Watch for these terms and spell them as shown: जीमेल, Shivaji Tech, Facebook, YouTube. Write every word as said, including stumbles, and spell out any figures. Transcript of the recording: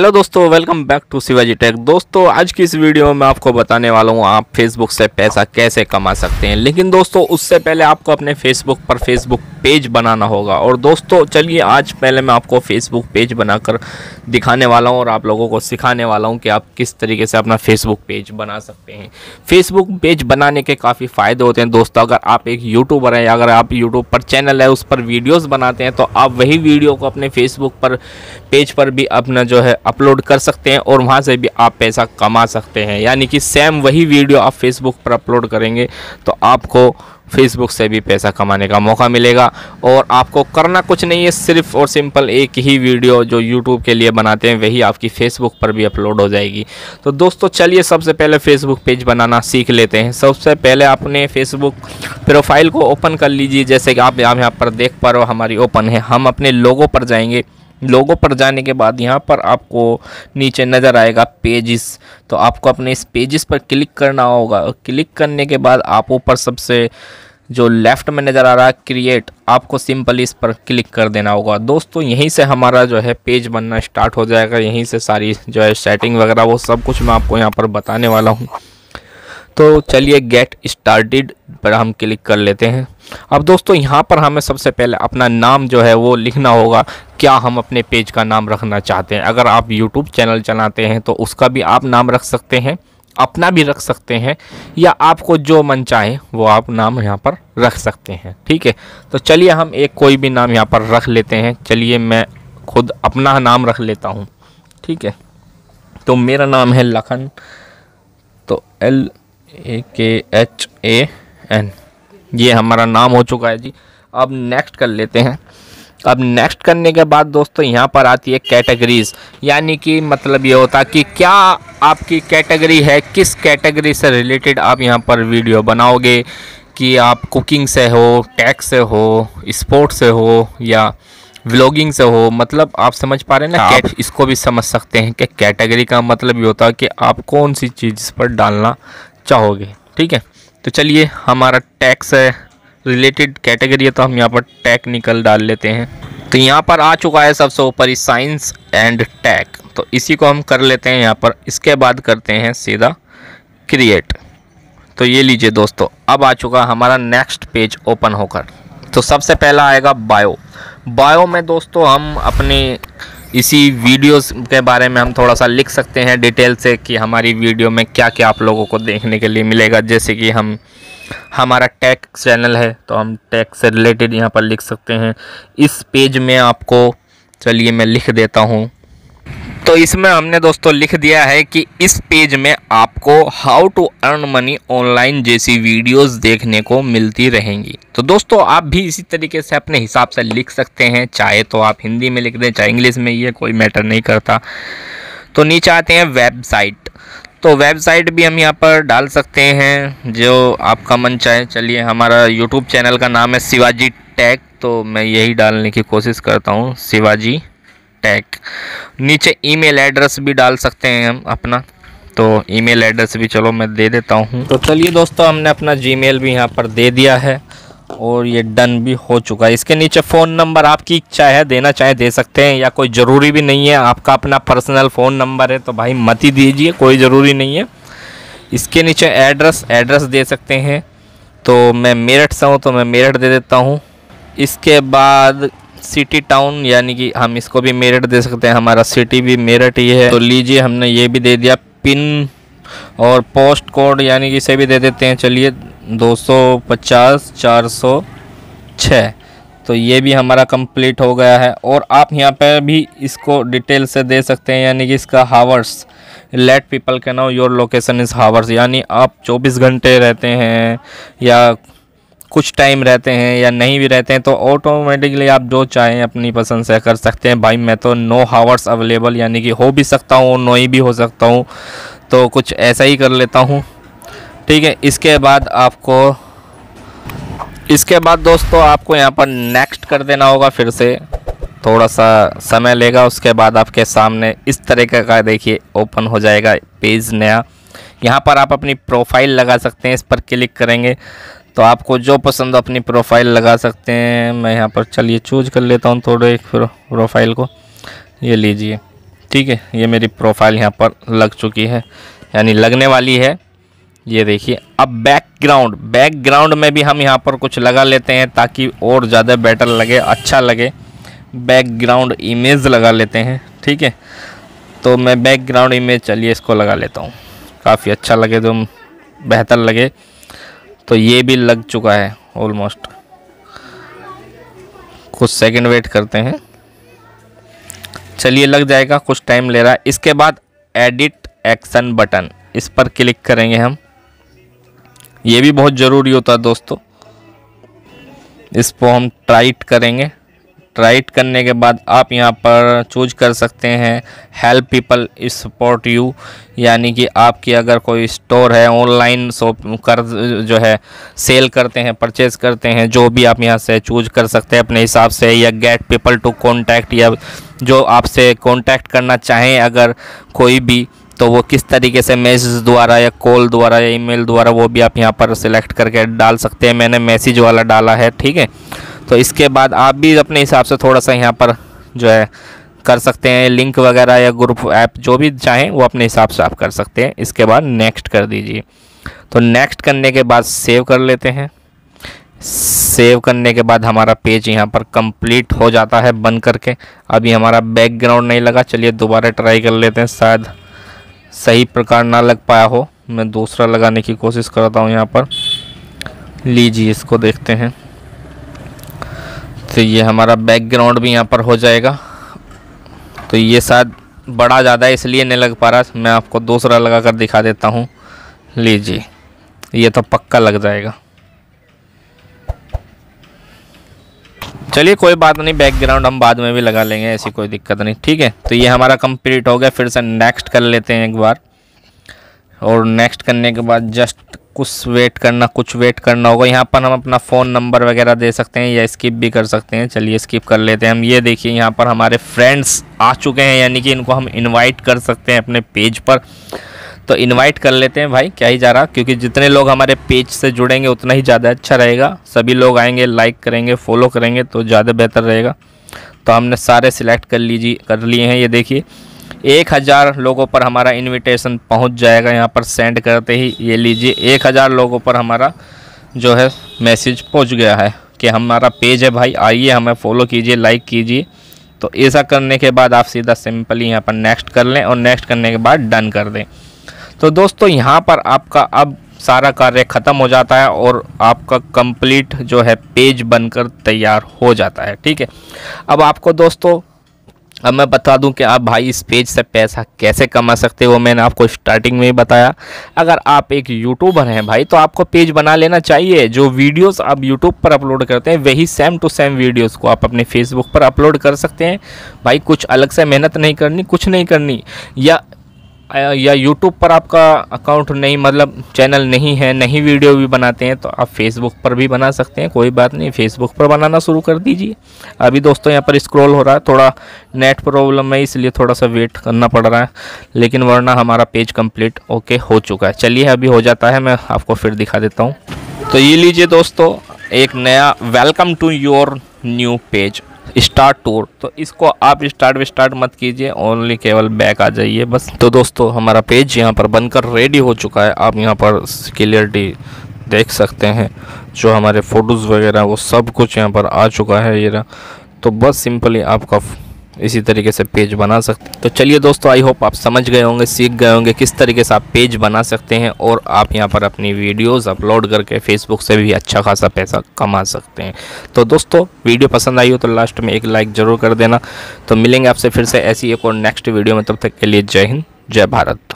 Hello दोस्तों, welcome back to Shivaji take. दोस्तों, आज की इस वीडियो में आपको बताने वाला हूँ आप फेसबुक से पैसा कैसे कमा सकते हैं। लेकिन दोस्तों, उससे पहले आपको अपने फेसबुक पर फेसबुक पेज बनाना होगा। और दोस्तों चलिए, आज पहले मैं आपको फेसबुक पेज बनाकर दिखाने वाला हूँ और आप लोगों को सिखाने वाला हूँ कि आप किस तरीके से अपना फेसबुक पेज बना सकते हैं। फेसबुक पेज बनाने के काफ़ी फ़ायदे होते हैं दोस्तों। अगर आप एक यूट्यूबर हैं या अगर आप यूट्यूब पर चैनल है उस पर वीडियोज़ बनाते हैं तो आप वही वीडियो को अपने फेसबुक पर पेज पर भी अपना जो है अपलोड कर सकते हैं और वहां से भी आप पैसा कमा सकते हैं। यानी कि सेम वही वीडियो आप फेसबुक पर अपलोड करेंगे तो आपको फेसबुक से भी पैसा कमाने का मौका मिलेगा। और आपको करना कुछ नहीं है, सिर्फ और सिंपल एक ही वीडियो जो यूट्यूब के लिए बनाते हैं वही आपकी फेसबुक पर भी अपलोड हो जाएगी। तो दोस्तों चलिए, सबसे पहले फेसबुक पेज बनाना सीख लेते हैं। सबसे पहले अपने फेसबुक प्रोफाइल को ओपन कर लीजिए। जैसे कि आप यहाँ पर देख पा रहे हो हमारी ओपन है। हम अपने लोगों पर जाएंगे। लोगों पर जाने के बाद यहाँ पर आपको नीचे नज़र आएगा पेजेस, तो आपको अपने इस पेजेस पर क्लिक करना होगा। क्लिक करने के बाद आप ऊपर सबसे जो लेफ़्ट में नज़र आ रहा है क्रिएट, आपको सिंपली इस पर क्लिक कर देना होगा। दोस्तों यहीं से हमारा जो है पेज बनना स्टार्ट हो जाएगा। यहीं से सारी जो है सेटिंग वगैरह वो सब कुछ मैं आपको यहाँ पर बताने वाला हूँ। तो चलिए, गेट स्टार्टेड पर हम क्लिक कर लेते हैं। अब दोस्तों यहाँ पर हमें सबसे पहले अपना नाम जो है वो लिखना होगा। क्या हम अपने पेज का नाम रखना चाहते हैं? अगर आप यूट्यूब चैनल चलाते हैं तो उसका भी आप नाम रख सकते हैं, अपना भी रख सकते हैं, या आपको जो मन चाहे वो आप नाम यहाँ पर रख सकते हैं। ठीक है, तो चलिए हम एक कोई भी नाम यहाँ पर रख लेते हैं। चलिए मैं खुद अपना नाम रख लेता हूँ। ठीक है, तो मेरा नाम है लखन, तो एल ए के एच ए एन, ये हमारा नाम हो चुका है जी। अब नेक्स्ट कर लेते हैं। अब नेक्स्ट करने के बाद दोस्तों यहाँ पर आती है कैटेगरीज, यानी कि मतलब ये होता है कि क्या आपकी कैटेगरी है, किस कैटेगरी से रिलेटेड आप यहाँ पर वीडियो बनाओगे। कि आप कुकिंग से हो, टेक से हो, स्पोर्ट से हो, या व्लॉगिंग से हो। मतलब आप समझ पा रहे हैं ना, आप इसको भी समझ सकते हैं कि कैटेगरी का मतलब ये होता है कि आप कौन सी चीज़ पर डालना चाहोगे। ठीक है, तो चलिए हमारा टैक्स है रिलेटेड कैटेगरी है, तो हम यहाँ पर टेक्निकल डाल लेते हैं। तो यहाँ पर आ चुका है सबसे ऊपर साइंस एंड टेक, तो इसी को हम कर लेते हैं यहाँ पर। इसके बाद करते हैं सीधा क्रिएट। तो ये लीजिए दोस्तों, अब आ चुका हमारा नेक्स्ट पेज ओपन होकर। तो सबसे पहला आएगा बायो। बायो में दोस्तों हम अपने इसी वीडियोस के बारे में हम थोड़ा सा लिख सकते हैं डिटेल से कि हमारी वीडियो में क्या क्या आप लोगों को देखने के लिए मिलेगा। जैसे कि हम हमारा टेक चैनल है तो हम टेक से रिलेटेड यहाँ पर लिख सकते हैं। इस पेज में आपको, चलिए मैं लिख देता हूँ। तो इसमें हमने दोस्तों लिख दिया है कि इस पेज में आपको how to earn money online जैसी वीडियोस देखने को मिलती रहेंगी। तो दोस्तों आप भी इसी तरीके से अपने हिसाब से लिख सकते हैं। चाहे तो आप हिंदी में लिख दें चाहे इंग्लिश में, ये कोई मैटर नहीं करता। तो नीचे आते हैं वेबसाइट, तो वेबसाइट भी हम यहाँ पर डाल सकते हैं जो आपका मन चाहे। चलिए, हमारा यूट्यूब चैनल का नाम है शिवाजी टेक, तो मैं यही डालने की कोशिश करता हूँ, शिवाजी टैग। नीचे ईमेल एड्रेस भी डाल सकते हैं हम अपना, तो ईमेल एड्रेस भी चलो मैं दे देता हूँ। तो चलिए दोस्तों, हमने अपना जीमेल भी यहाँ पर दे दिया है और ये डन भी हो चुका है। इसके नीचे फ़ोन नंबर, आपकी इच्छा है देना चाहे दे सकते हैं, या कोई ज़रूरी भी नहीं है। आपका अपना पर्सनल फ़ोन नंबर है तो भाई मत ही दीजिए, कोई ज़रूरी नहीं है। इसके नीचे एड्रेस एड्रेस दे सकते हैं, तो मैं मेरठ से हूँ तो मैं मेरठ दे देता हूँ। इसके बाद सिटी टाउन, यानी कि हम इसको भी मेरठ दे सकते हैं, हमारा सिटी भी मेरठ ही है। तो लीजिए, हमने ये भी दे दिया। पिन और पोस्ट कोड यानी कि इसे भी दे देते हैं। चलिए, दो सौ पचास चार सौ छः, तो ये भी हमारा कंप्लीट हो गया है। और आप यहाँ पर भी इसको डिटेल से दे सकते हैं, यानी कि इसका hours, let people can know your location is hours, यानी आप चौबीस घंटे रहते हैं या कुछ टाइम रहते हैं या नहीं भी रहते हैं, तो ऑटोमेटिकली आप जो चाहें अपनी पसंद से कर सकते हैं। भाई मैं तो नो हावर्स अवेलेबल, यानी कि हो भी सकता हूँ नो ही भी हो सकता हूँ, तो कुछ ऐसा ही कर लेता हूँ। ठीक है, इसके बाद आपको इसके बाद दोस्तों आपको यहाँ पर नेक्स्ट कर देना होगा। फिर से थोड़ा सा समय लेगा। उसके बाद आपके सामने इस तरीके का देखिए ओपन हो जाएगा पेज नया। यहाँ पर आप अपनी प्रोफाइल लगा सकते हैं। इस पर क्लिक करेंगे तो आपको जो पसंद हो अपनी प्रोफाइल लगा सकते हैं। मैं यहाँ पर चलिए चूज कर लेता हूँ थोड़े एक प्रोफाइल को, ये लीजिए। ठीक है, ये मेरी प्रोफाइल यहाँ पर लग चुकी है, यानी लगने वाली है। ये देखिए, अब बैकग्राउंड बैकग्राउंड में भी हम यहाँ पर कुछ लगा लेते हैं ताकि और ज़्यादा बेटर लगे, अच्छा लगे। बैकग्राउंड इमेज लगा लेते हैं, ठीक है। तो मैं बैकग्राउंड इमेज, चलिए इसको लगा लेता हूँ, काफ़ी अच्छा लगे, तो बेहतर लगे। तो ये भी लग चुका है ऑलमोस्ट, कुछ सेकंड वेट करते हैं, चलिए लग जाएगा, कुछ टाइम ले रहा है। इसके बाद एडिट एक्शन बटन, इस पर क्लिक करेंगे हम। ये भी बहुत ज़रूरी होता है दोस्तों, इसको हम टाइट करेंगे। टाइट करने के बाद आप यहाँ पर चूज कर सकते हैं हेल्प पीपल सपोर्ट यू, यानी कि आपकी अगर कोई स्टोर है, ऑनलाइन शॉप कर जो है सेल करते हैं, परचेज करते हैं, जो भी आप यहाँ से चूज कर सकते हैं अपने हिसाब से। या गेट पीपल टू कॉन्टैक्ट, या जो आपसे कॉन्टैक्ट करना चाहें अगर कोई भी, तो वो किस तरीके से, मैसेज द्वारा या कॉल द्वारा या ईमेल द्वारा, वो भी आप यहाँ पर सिलेक्ट करके डाल सकते हैं। मैंने मैसेज वाला डाला है, ठीक है। तो इसके बाद आप भी अपने हिसाब से थोड़ा सा यहाँ पर जो है कर सकते हैं, लिंक वगैरह या ग्रुप ऐप जो भी चाहें वो अपने हिसाब से आप कर सकते हैं। इसके बाद नेक्स्ट कर दीजिए। तो नेक्स्ट करने के बाद सेव कर लेते हैं। सेव करने के बाद हमारा पेज यहाँ पर कंप्लीट हो जाता है बन करके। अभी हमारा बैकग्राउंड नहीं लगा, चलिए दोबारा ट्राई कर लेते हैं, शायद सही प्रकार ना लग पाया हो। मैं दूसरा लगाने की कोशिश करता हूँ यहाँ पर, लीजिए इसको देखते हैं। तो ये हमारा बैकग्राउंड भी यहाँ पर हो जाएगा। तो ये शायद बड़ा ज़्यादा है इसलिए नहीं लग पा रहा, मैं आपको दूसरा लगा कर दिखा देता हूँ, लीजिए ये तो पक्का लग जाएगा। चलिए कोई बात नहीं, बैकग्राउंड हम बाद में भी लगा लेंगे, ऐसी कोई दिक्कत नहीं, ठीक है। तो ये हमारा कंप्लीट हो गया। फिर से नेक्स्ट कर लेते हैं एक बार, और नेक्स्ट करने के बाद जस्ट कुछ वेट करना कुछ वेट करना होगा। यहाँ पर हम अपना फ़ोन नंबर वगैरह दे सकते हैं या स्किप भी कर सकते हैं, चलिए स्किप कर लेते हैं हम। ये देखिए यहाँ पर हमारे फ्रेंड्स आ चुके हैं, यानी कि इनको हम इन्वाइट कर सकते हैं अपने पेज पर। तो इन्वाइट कर लेते हैं भाई, क्या ही जा रहा, क्योंकि जितने लोग हमारे पेज से जुड़ेंगे उतना ही ज़्यादा अच्छा रहेगा। सभी लोग आएंगे, लाइक करेंगे, फॉलो करेंगे, तो ज़्यादा बेहतर रहेगा। तो हमने सारे सिलेक्ट कर लीजिए कर लिए हैं। ये देखिए एक हज़ार लोगों पर हमारा इनविटेशन पहुंच जाएगा यहाँ पर सेंड करते ही। ये लीजिए एक हज़ार लोगों पर हमारा जो है मैसेज पहुँच गया है कि हमारा पेज है भाई, आइए हमें फॉलो कीजिए, लाइक कीजिए। तो ऐसा करने के बाद आप सीधा सिंपली यहाँ पर नेक्स्ट कर लें, और नेक्स्ट करने के बाद डन कर दें। तो दोस्तों यहाँ पर आपका अब सारा कार्य ख़त्म हो जाता है, और आपका कंप्लीट जो है पेज बनकर तैयार हो जाता है, ठीक है। अब आपको दोस्तों, अब मैं बता दूं कि आप भाई इस पेज से पैसा कैसे कमा सकते हो, मैंने आपको स्टार्टिंग में ही बताया। अगर आप एक यूट्यूबर हैं भाई, तो आपको पेज बना लेना चाहिए। जो वीडियोस आप यूट्यूब पर अपलोड करते हैं, वही सेम टू सेम वीडियोस को आप अपने फेसबुक पर अपलोड कर सकते हैं भाई। कुछ अलग से मेहनत नहीं करनी, कुछ नहीं करनी। या या यूट्यूब पर आपका अकाउंट नहीं, मतलब चैनल नहीं है, नहीं वीडियो भी बनाते हैं, तो आप फेसबुक पर भी बना सकते हैं, कोई बात नहीं, फेसबुक पर बनाना शुरू कर दीजिए। अभी दोस्तों यहाँ पर स्क्रॉल हो रहा है, थोड़ा नेट प्रॉब्लम है इसलिए थोड़ा सा वेट करना पड़ रहा है, लेकिन वरना हमारा पेज कंप्लीट ओके हो चुका है। चलिए अभी हो जाता है, मैं आपको फिर दिखा देता हूँ। तो ये लीजिए दोस्तों, एक नया welcome to your new page start tour. तो इसको आप स्टार्ट विस्टार्ट मत कीजिए, ओनली केवल बैक आ जाइए बस। तो दोस्तों हमारा पेज यहाँ पर बनकर रेडी हो चुका है। आप यहाँ पर क्लियरिटी देख सकते हैं, जो हमारे फ़ोटोज़ वगैरह वो सब कुछ यहाँ पर आ चुका है। ये तो बस सिंपली आपका इसी तरीके से पेज बना सकते हैं। तो चलिए दोस्तों, आई होप आप समझ गए होंगे, सीख गए होंगे किस तरीके से आप पेज बना सकते हैं, और आप यहाँ पर अपनी वीडियोस अपलोड करके फेसबुक से भी अच्छा खासा पैसा कमा सकते हैं। तो दोस्तों वीडियो पसंद आई हो तो लास्ट में एक लाइक ज़रूर कर देना। तो मिलेंगे आपसे फिर से ऐसी एक और नेक्स्ट वीडियो में, तब तक के लिए जय हिंद, जय भारत।